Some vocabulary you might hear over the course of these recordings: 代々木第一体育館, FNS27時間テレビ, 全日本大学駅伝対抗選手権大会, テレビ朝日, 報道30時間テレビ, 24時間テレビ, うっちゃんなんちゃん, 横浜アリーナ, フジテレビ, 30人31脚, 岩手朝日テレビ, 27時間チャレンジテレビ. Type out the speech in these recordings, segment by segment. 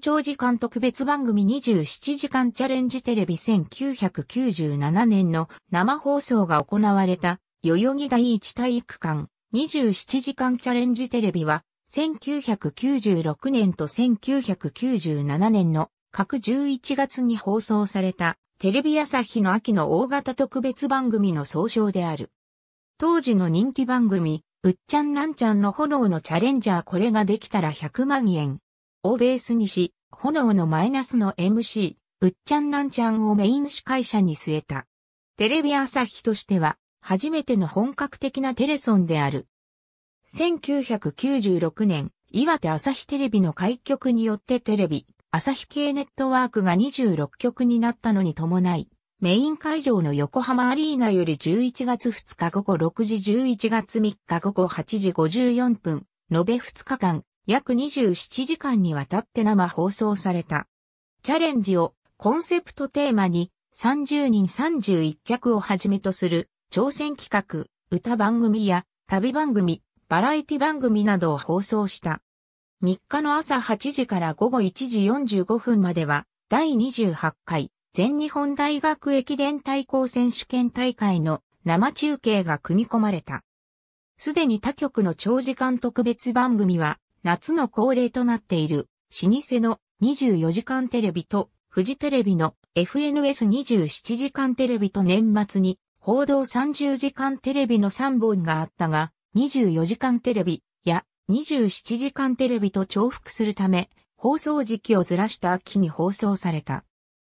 長時間特別番組27時間チャレンジテレビ1997年の生放送が行われた代々木第一体育館27時間チャレンジテレビは1996年と1997年の各11月に放送されたテレビ朝日の秋の大型特別番組の総称である。当時の人気番組、うっちゃんなんちゃんの炎のチャレンジャーこれができたら100万円。をベースにし、炎のマイナスの MC、うっちゃんなんちゃんをメイン司会者に据えた。テレビ朝日としては、初めての本格的なテレソンである。1996年、岩手朝日テレビの開局によってテレビ、朝日系ネットワークが26局になったのに伴い、メイン会場の横浜アリーナより11月2日午後6時11月3日午後8時54分、延べ2日間。約27時間にわたって生放送された。チャレンジをコンセプトテーマに30人31脚をはじめとする挑戦企画、歌番組や旅番組、バラエティ番組などを放送した。3日の朝8時から午後1時45分までは第28回全日本大学駅伝対抗選手権大会の生中継が組み込まれた。すでに他局の長時間特別番組は夏の恒例となっている、老舗の24時間テレビと、フジテレビの FNS27 時間テレビと年末に、報道30時間テレビの3本があったが、24時間テレビや27時間テレビと重複するため、放送時期をずらした秋に放送された。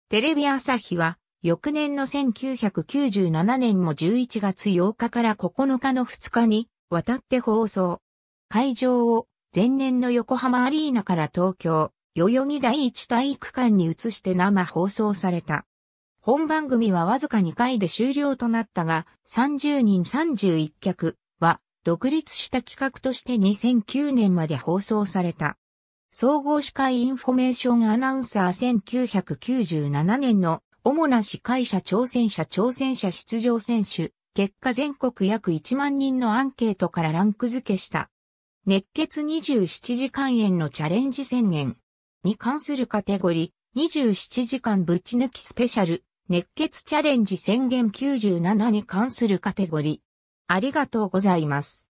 テレビ朝日は、翌年の1997年も11月8日から9日の2日に、渡って放送。会場を、前年の横浜アリーナから東京、代々木第一体育館に移して生放送された。本番組はわずか2回で終了となったが、30人31脚は独立した企画として2009年まで放送された。総合司会インフォメーションアナウンサー1997年の主な司会者挑戦者出場選手、結果全国約1万人のアンケートからランク付けした。熱血27時間へのチャレンジ宣言に関するカテゴリー27時間ぶち抜きスペシャル熱血チャレンジ宣言97に関するカテゴリーありがとうございます。